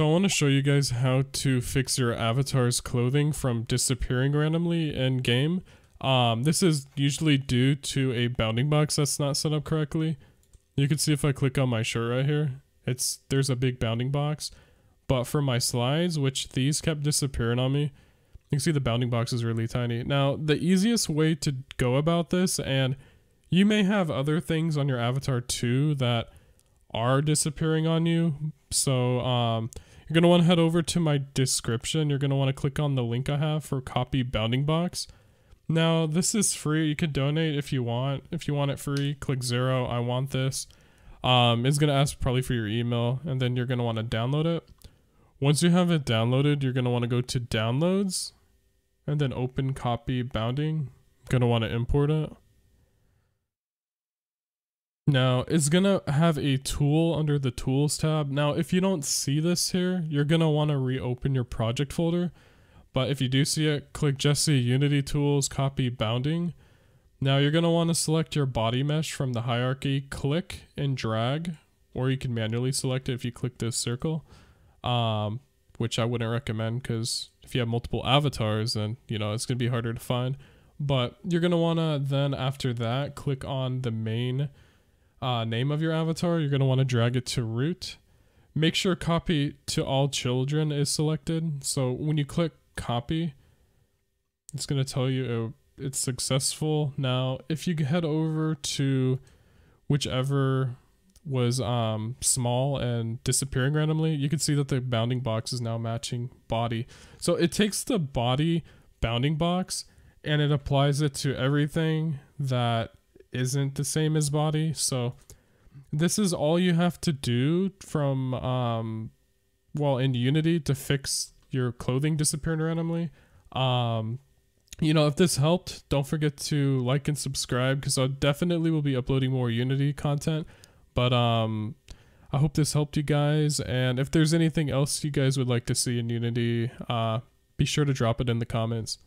So I want to show you guys how to fix your avatar's clothing from disappearing randomly in game. This is usually due to a bounding box that's not set up correctly. You can see if I click on my shirt right here, there's a big bounding box. But for my slides, which these kept disappearing on me, you can see the bounding box is really tiny. Now, the easiest way to go about this, and you may have other things on your avatar too that are disappearing on you. So you're going to want to head over to my description. You're going to want to click on the link I have for Copy Bounding Box. Now, this is free. You can donate if you want. If you want it free, click 0. I want this. It's going to ask probably for your email, and then you're going to want to download it. Once you have it downloaded, you're going to want to go to Downloads, and then open Copy Bounding. Going to want to import it. Now, it's going to have a tool under the Tools tab. Now, if you don't see this here, you're going to want to reopen your project folder. But if you do see it, click Jesse, Unity Tools, Copy Bounding. Now you're going to want to select your body mesh from the hierarchy, click and drag, or you can manually select it if you click this circle, which I wouldn't recommend because if you have multiple avatars, then you know it's going to be harder to find. But you're going to want to then after that, click on the main name of your avatar. You're going to want to drag it to root. Make sure Copy to All Children is selected. So when you click copy, it's going to tell you it's successful. Now if you head over to whichever was small and disappearing randomly, you can see that the bounding box is now matching body. So it takes the body bounding box and it applies it to everything that isn't the same as body. So this is all you have to do from in Unity to fix your clothing disappearing randomly. You know, if this helped, don't forget to like and subscribe because I definitely will be uploading more Unity content. But I hope this helped you guys, and if there's anything else you guys would like to see in Unity, be sure to drop it in the comments.